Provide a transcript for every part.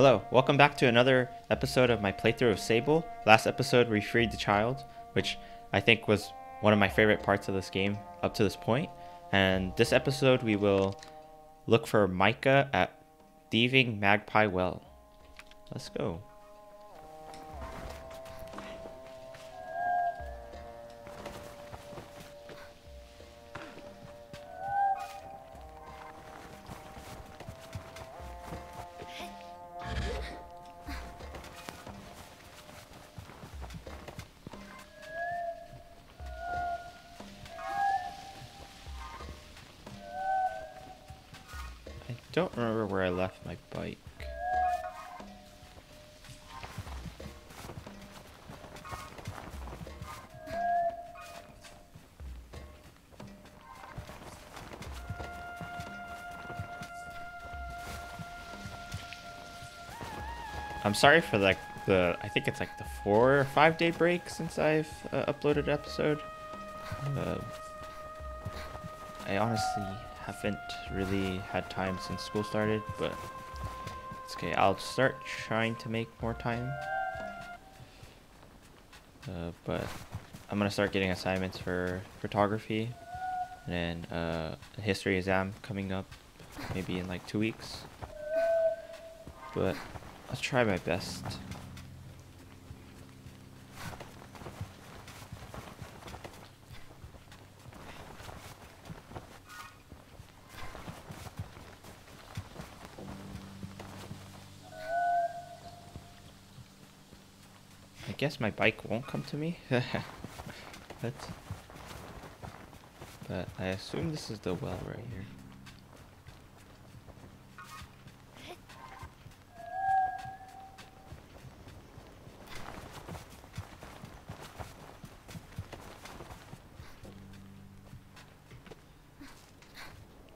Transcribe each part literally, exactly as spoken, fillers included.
Hello, welcome back to another episode of my playthrough of Sable. Last episode we freed the child, which I think was one of my favorite parts of this game up to this point. And this episode we will look for Micah at Thieving Magpie Well. Let's go. Don't remember where I left my bike. I'm sorry for like the, I think it's like the four or five day break since I've uh, uploaded an episode. Uh, I honestly haven't really had time since school started, but it's okay. I'll start trying to make more time, uh, but I'm gonna start getting assignments for photography and then uh, a history exam coming up maybe in like two weeks, but I'll try my best. I guess my bike won't come to me. but, but I assume this is the well right here.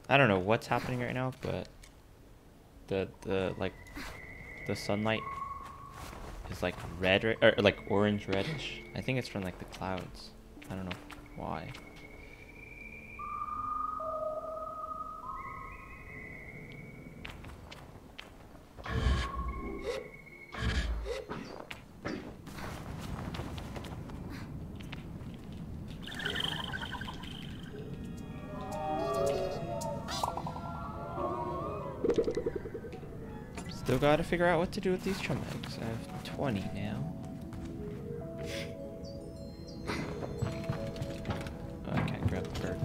I don't know what's happening right now, but the the like the sunlight is like red or, or like orange reddish. I think it's from like the clouds. I don't know why. Still gotta figure out what to do with these chum eggs. I have twenty now. Oh, I can't grab the bird.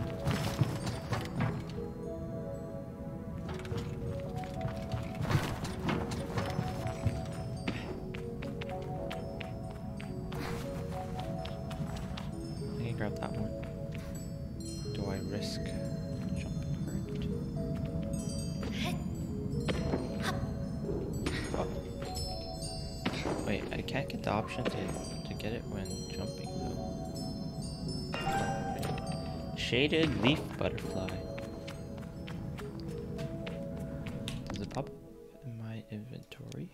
I can grab that one. Do I risk jumping the bird? Wait, I can't get the option to, to get it when jumping though. Shaded leaf butterfly. Does it pop in my inventory?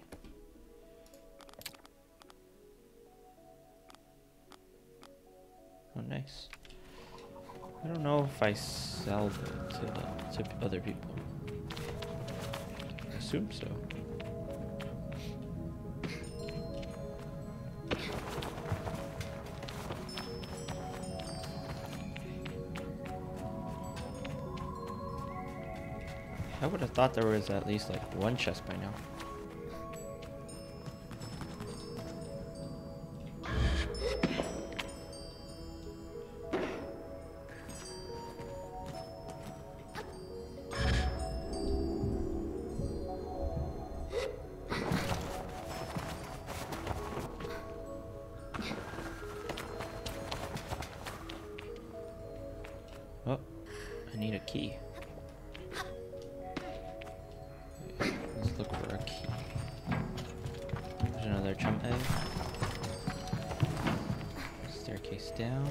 Oh, nice. I don't know if I sell them to, the, to other people. I assume so. I would have thought there was at least like one chest by now. Oh, I need a key. Let's look for a key. There's another chum egg. Staircase down.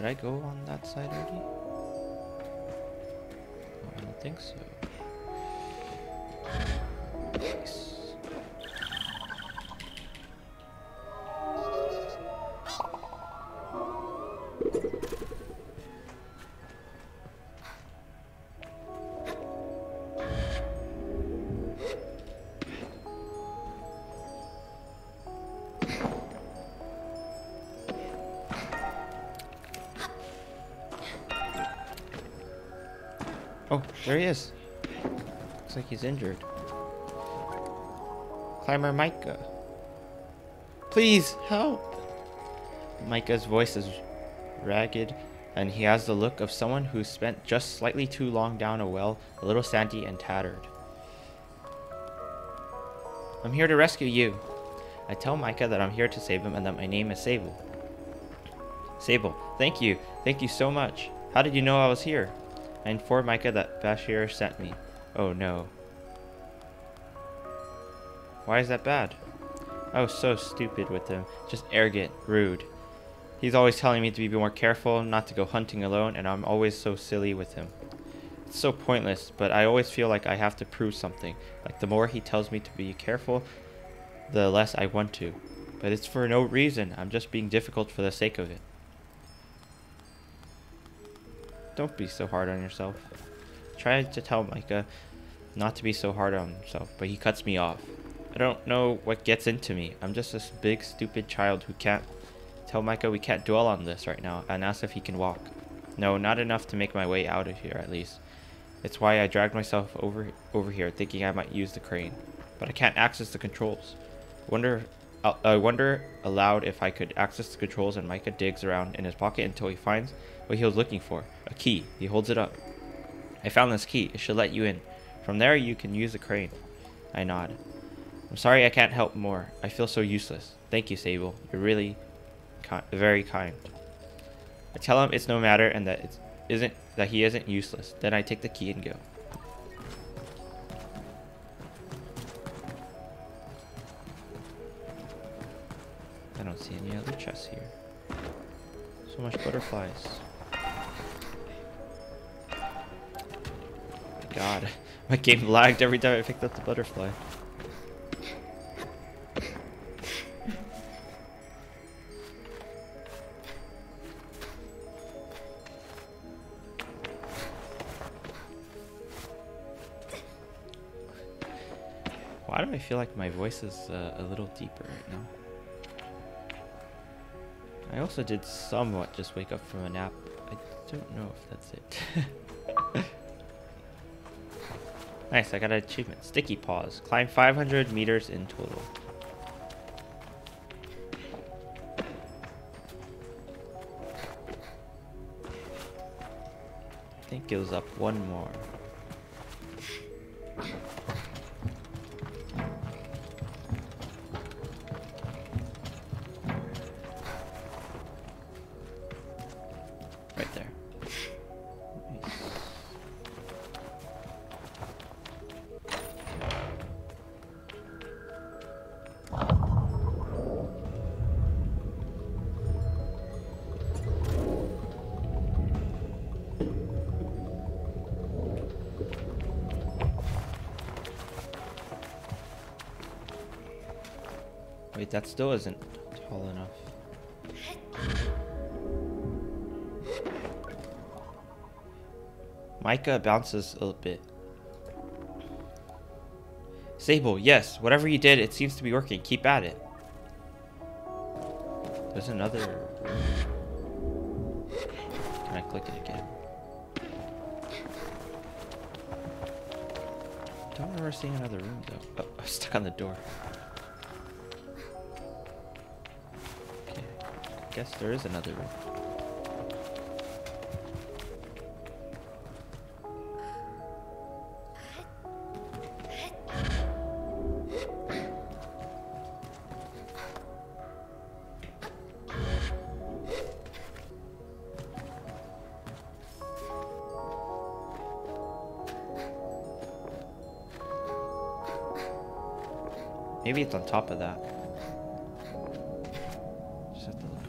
Did I go on that side already? Oh, I don't think so. Nice. Oh, there he is. Looks like he's injured. Climber Micah. Please help! Micah's voice is ragged, and he has the look of someone who spent just slightly too long down a well, a little sandy and tattered. I'm here to rescue you. I tell Micah that I'm here to save him and that my name is Sable. Sable, thank you. Thank you so much. How did you know I was here? I informed Micah that Bashir sent me. Oh no. Why is that bad? I was so stupid with him. Just arrogant, rude. He's always telling me to be more careful, not to go hunting alone, and I'm always so silly with him. It's so pointless, but I always feel like I have to prove something. Like the more he tells me to be careful, the less I want to. But it's for no reason. I'm just being difficult for the sake of it. Don't be so hard on yourself. I tried to tell Micah not to be so hard on himself, but he cuts me off. I don't know what gets into me. I'm just this big, stupid child who can't tell Micah we can't dwell on this right now and ask if he can walk. No, not enough to make my way out of here, at least. It's why I dragged myself over, over here, thinking I might use the crane. But I can't access the controls. Wonder, uh, I wonder aloud if I could access the controls, and Micah digs around in his pocket until he finds what he was looking for, a key. He holds it up. I found this key. It should let you in. From there, you can use the crane. I nod. I'm sorry I can't help more. I feel so useless. Thank you, Sable. You're really ki- very kind. I tell him it's no matter and that it isn't that he isn't useless. Then I take the key and go. I don't see any other chests here. So much butterflies. God, my game lagged every time I picked up the butterfly. Why do I feel like my voice is uh, a little deeper right now? I also did somewhat just wake up from a nap. I don't know if that's it. Nice, I got an achievement. Sticky paws. Climb five hundred meters in total. I think it was up one more. Right there. Wait, that still isn't tall enough. Micah bounces a little bit. Sable, yes, whatever you did, it seems to be working. Keep at it. There's another. Can I click it again? Don't remember seeing another room though. Oh, I'm stuck on the door. Okay, I guess there is another room. Maybe it's on top of that. Just have to look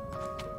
over.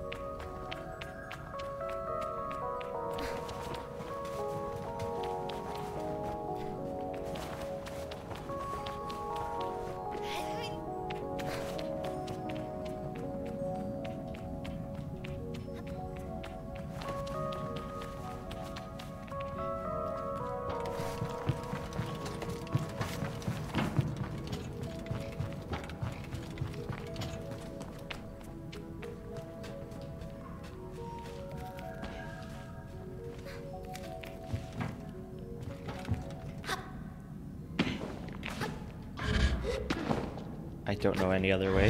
I don't know any other way.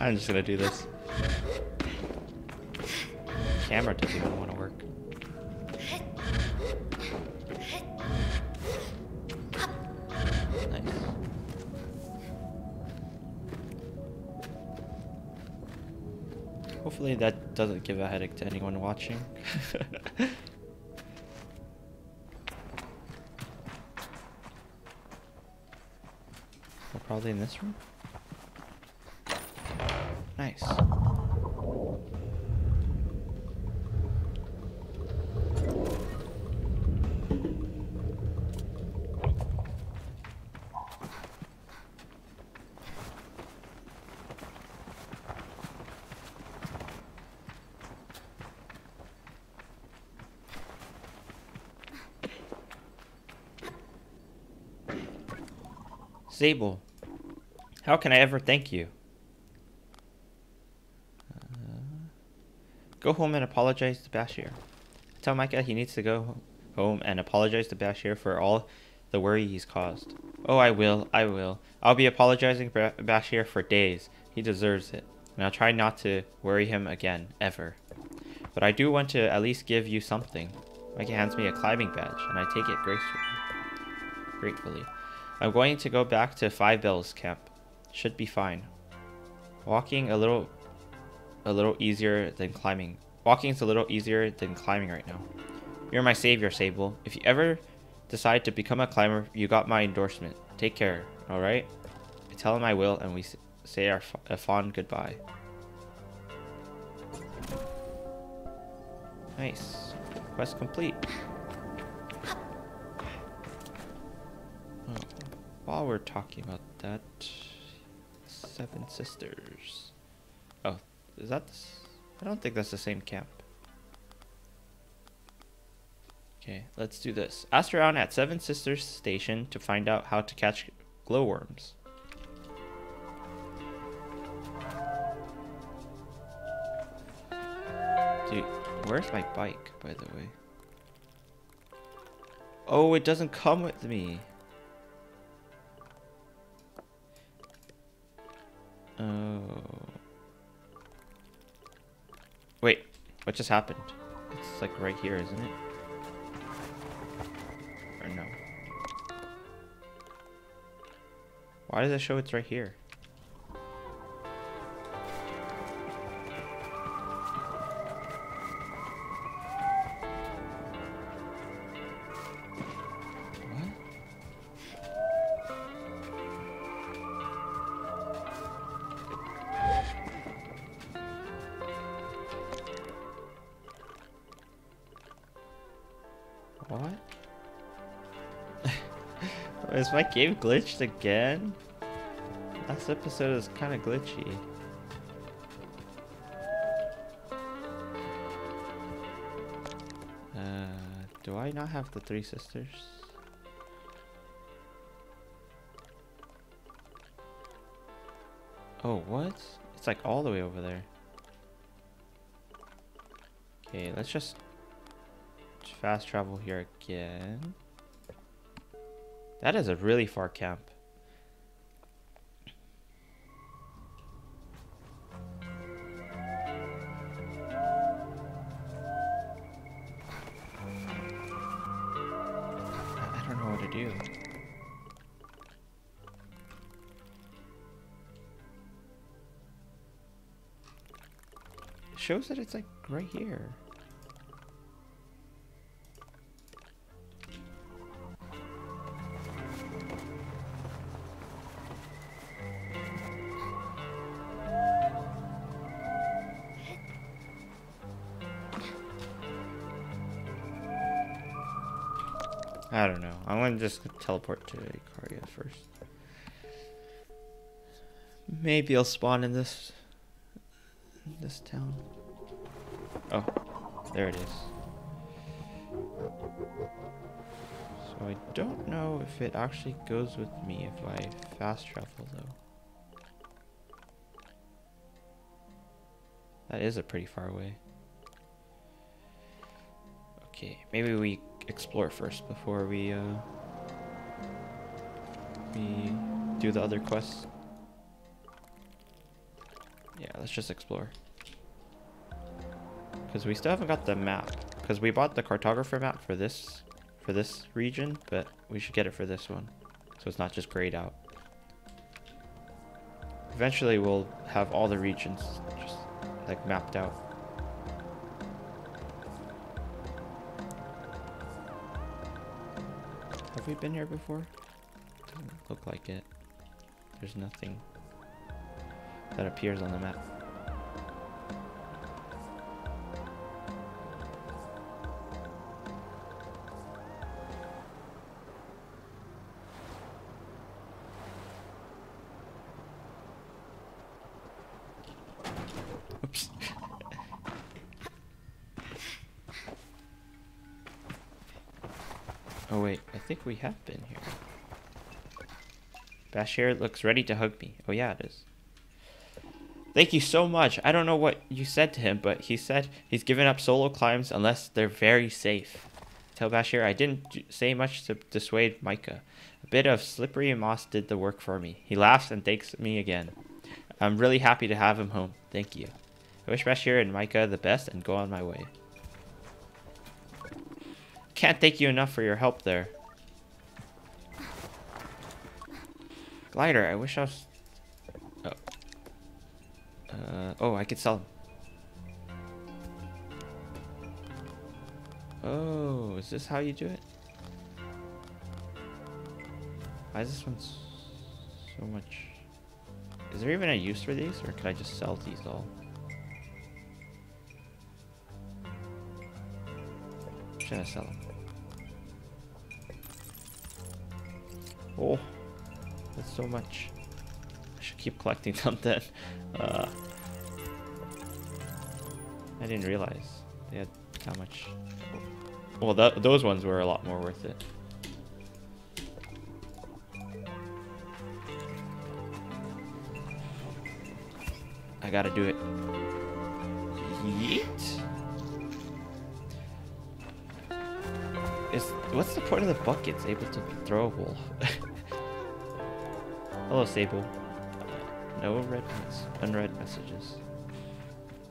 I'm just gonna do this. The camera doesn't even want to work. Nice. Hopefully that doesn't give a headache to anyone watching. We're probably in this room. Nice. Sable, how can I ever thank you? Go home and apologize to Bashir. Tell Micah he needs to go home and apologize to Bashir for all the worry he's caused. Oh, I will. I will. I'll be apologizing for Bashir for days. He deserves it. And I'll try not to worry him again, ever. But I do want to at least give you something. Micah hands me a climbing badge, and I take it gracefully. Gratefully. I'm going to go back to Five Bells camp. Should be fine. Walking a little... a little easier than climbing. Walking is a little easier than climbing right now. You're my savior, Sable. If you ever decide to become a climber, you got my endorsement. Take care, all right? I tell him I will, and we say our a fond goodbye. Nice. Quest complete. Oh. While we're talking about that, Seven Sisters. Oh. Is that... I don't think that's the same camp. Okay, let's do this. Ask around at Seven Sisters Station to find out how to catch glowworms. Dude, where's my bike, by the way? Oh, it doesn't come with me. Oh... Wait, what just happened? It's like right here, isn't it? Or no? Why does it show it's right here? What? Is my game glitched again? Last episode is kind of glitchy. Uh, do I not have the three sisters? Oh, what? It's like all the way over there. Okay, let's just... fast travel here again. That is a really far camp. I don't know what to do. It shows that it's like right here. I don't know. I'm gonna just teleport to Ikaria first. Maybe I'll spawn in this in this town. Oh, there it is. So I don't know if it actually goes with me if I fast travel though. That is a pretty far away. Okay, maybe we explore first before we uh we do the other quests. Yeah, let's just explore. Because we still haven't got the map. Because we bought the cartographer map for this for this region, but we should get it for this one. So it's not just grayed out. Eventually we'll have all the regions just like mapped out. Have we been here before? Doesn't look like it. There's nothing that appears on the map. Oops. Oh wait, I think we have been here. Bashir looks ready to hug me. Oh yeah, it is. Thank you so much. I don't know what you said to him, but he said he's given up solo climbs unless they're very safe. Tell Bashir I didn't say much to dissuade Micah. A bit of slippery moss did the work for me. He laughs and thanks me again. I'm really happy to have him home. Thank you. I wish Bashir and Micah the best and go on my way. Can't thank you enough for your help there. Glider, I wish I was... Oh. Uh, oh, I could sell them. Oh, is this how you do it? Why is this one so much... Is there even a use for these, or could I just sell these all? I'm just gonna sell them. Oh, that's so much. I should keep collecting them then. Uh, I didn't realize they had how much. Well, that, those ones were a lot more worth it. I gotta do it. Yeet. Is what's the point of the buckets? Able to be throwable. Hello, Sable. No red mess unread messages.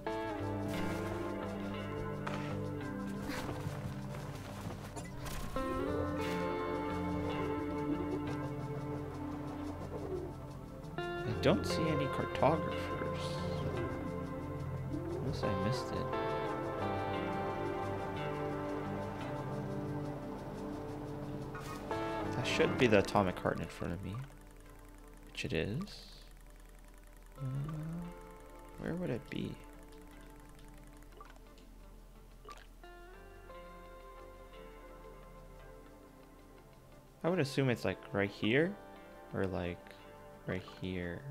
I don't see any cartographers. Unless I missed it. That should be the atomic heart in front of me. It is. Uh, where would it be? I would assume it's like right here or like right here.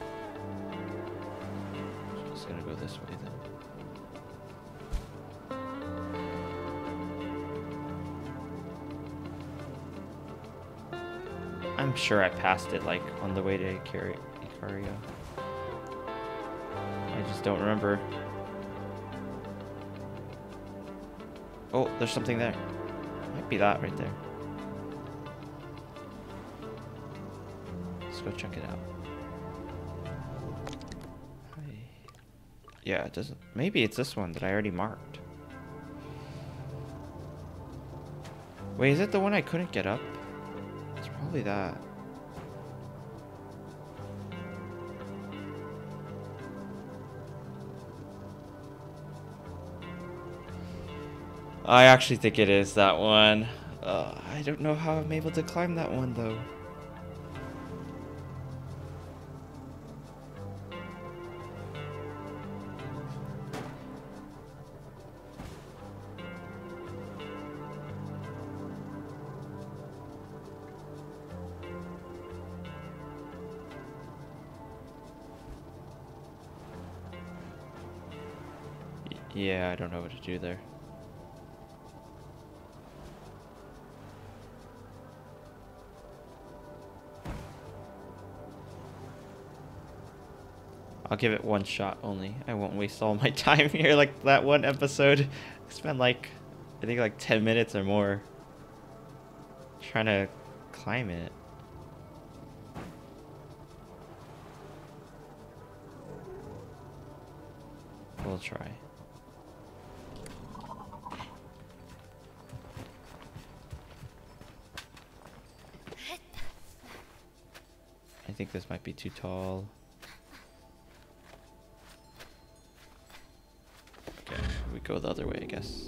I'm just gonna go this way then. I'm sure I passed it like on the way to Ikaria. I just don't remember. Oh, there's something there. Might be that right there. Let's go check it out. Hi. Yeah, it doesn't. Maybe it's this one that I already marked. Wait, is it the one I couldn't get up? Probably that. I actually think it is that one. Uh, I don't know how I'm able to climb that one though. Yeah, I don't know what to do there. I'll give it one shot only. I won't waste all my time here like that one episode. I spent like, I think like ten minutes or more trying to climb it. still try. I think this might be too tall. Okay, we go the other way, I guess.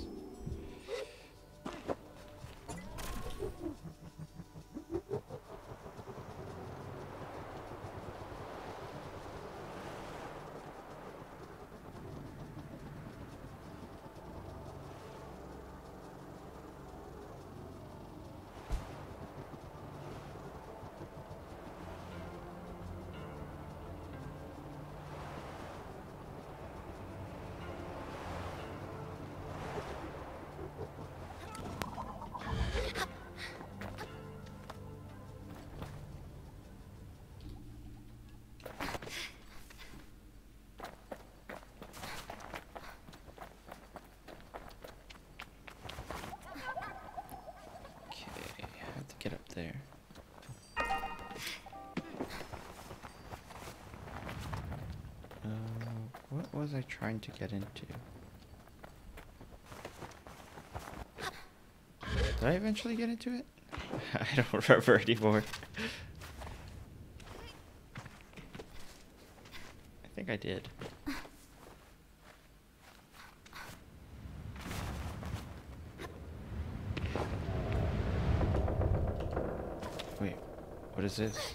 What was I trying to get into? Did I eventually get into it? I don't remember anymore. I think I did. Wait, what is this?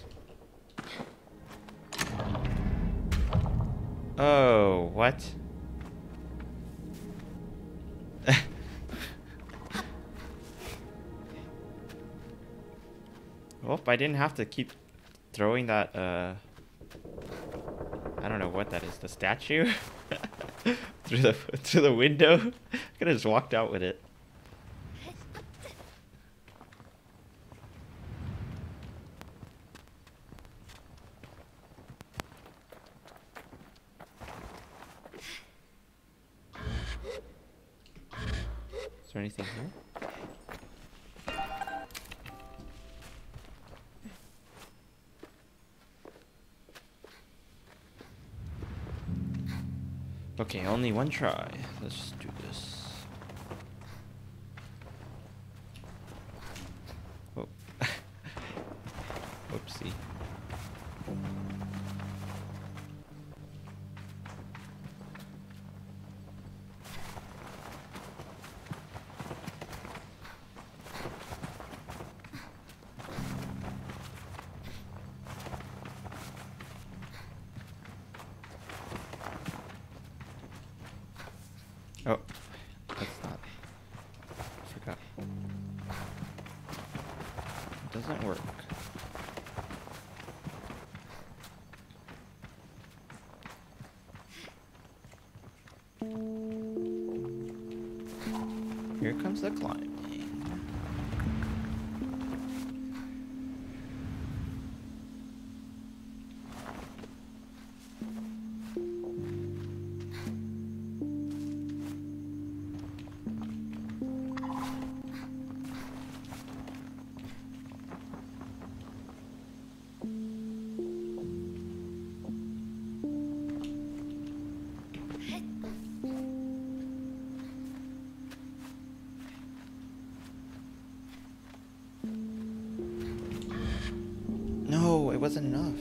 Oh, what? Well, I didn't have to keep throwing that, uh... I don't know what that is, the statue? through the through the window? I could have just walked out with it. Anything here? Okay, only one try. Let's do this. Oh. Whoopsie. Oh, that's not. I forgot. It doesn't work. Here comes the climb. It wasn't enough.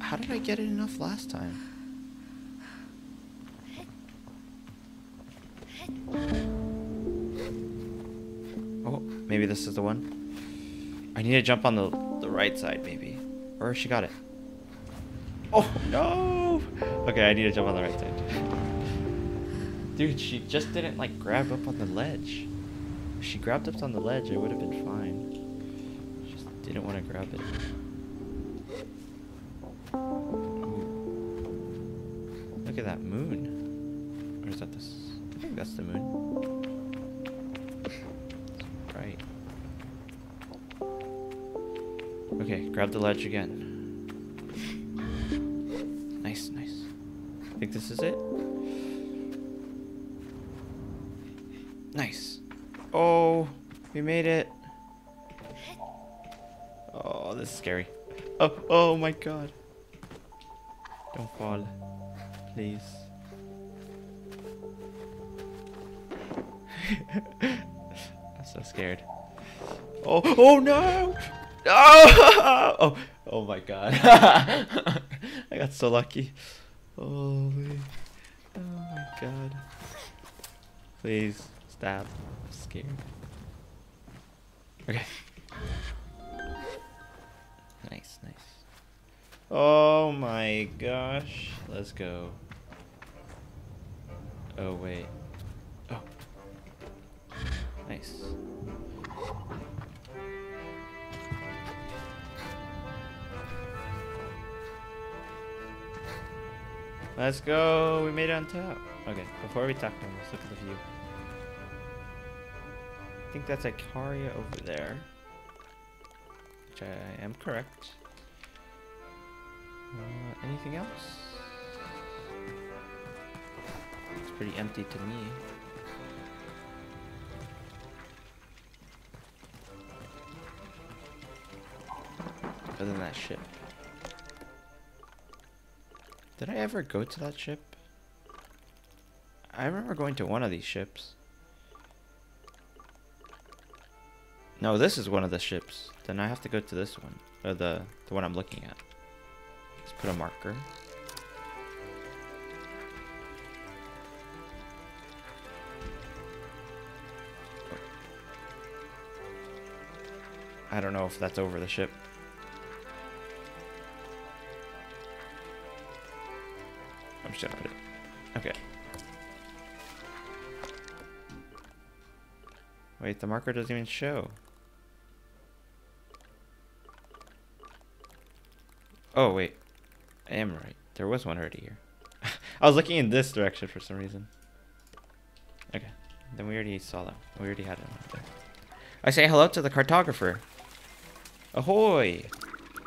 How did I get it enough last time? Oh, maybe this is the one. I need to jump on the, the right side, maybe. Or she got it. Oh, no! Okay, I need to jump on the right side. Dude, she just didn't, like, grab up on the ledge. If she grabbed up on the ledge, it would have been fine. Didn't want to grab it. Ooh. Look at that moon. Or is that this? I think that's the moon. Right. Okay, grab the ledge again. Nice, nice. I think this is it. Nice. Oh, we made it. Oh, this is scary. Oh, oh my god. Don't fall. Please. I'm so scared. Oh, oh no! Oh, oh, oh my god. I got so lucky. Holy. Oh my god. Please stop. I'm scared. Okay. Nice, nice. Oh my gosh. Let's go. Oh wait. Oh. Nice. Let's go. We made it on top. Okay, before we talk to him, let's look at the view. I think that's Ikaria over there. Which I am correct. Uh, anything else? It's pretty empty to me. Other than that ship. Did I ever go to that ship? I remember going to one of these ships. No, this is one of the ships. Then I have to go to this one. Or the, the one I'm looking at. Let's put a marker. I don't know if that's over the ship. I'm just gonna put it. Okay. Wait, the marker doesn't even show. Oh, wait. I am right. There was one already here. I was looking in this direction for some reason. Okay. Then we already saw that. We already had it on there. I say hello to the cartographer. Ahoy!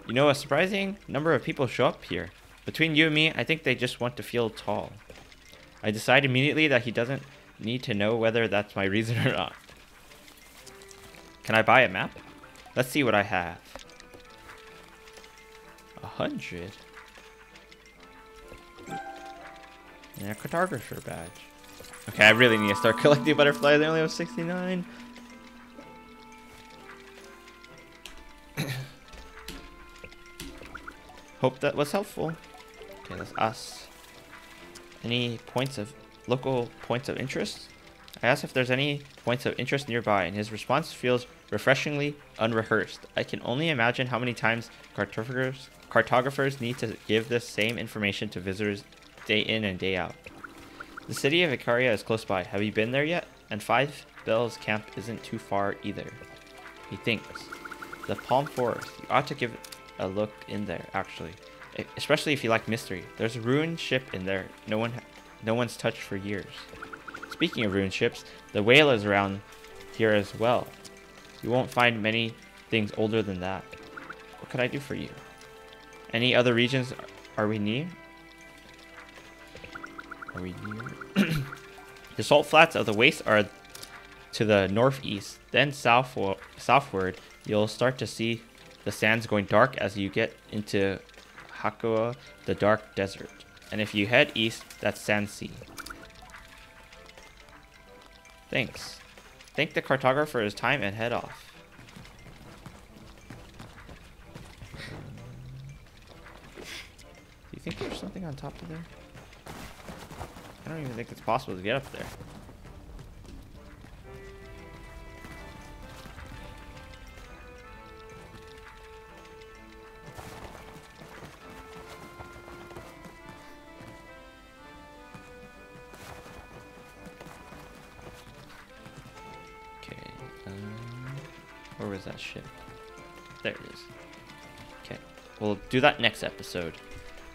You know, a surprising number of people show up here. Between you and me, I think they just want to feel tall. I decide immediately that he doesn't need to know whether that's my reason or not. Can I buy a map? Let's see what I have. A hundred. And a cartographer badge. Okay, I really need to start collecting butterflies. I only have sixty-nine. Hope that was helpful. Okay, that's us. Any points of local points of interest? I asked if there's any points of interest nearby, and his response feels refreshingly unrehearsed. I can only imagine how many times cartographers, cartographers need to give this same information to visitors day in and day out. The city of Ikaria is close by. Have you been there yet? And Five Bells camp isn't too far either. He thinks. The Palm Forest. You ought to give a look in there, actually. Especially if you like mystery. There's a ruined ship in there. No one, no one's touched for years. Speaking of ruined ships, the whale is around here as well. You won't find many things older than that. What can I do for you? Any other regions are we near? Are we near? The salt flats of the waste are to the northeast. Then south southward, you'll start to see the sands going dark as you get into Hakua, the dark desert. And if you head east, that's Sand Sea. Thanks. Thank the cartographer for his time and head off. Do you think there's something on top of there? I don't even think it's possible to get up there. Where was that ship? There it is. Okay, we'll do that next episode.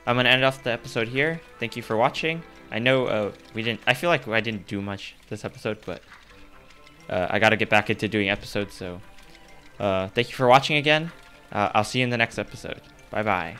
I'm gonna end off the episode here. Thank you for watching. I know uh, we didn't. I feel like I didn't do much this episode, but uh, I gotta get back into doing episodes. So, uh, thank you for watching again. Uh, I'll see you in the next episode. Bye bye.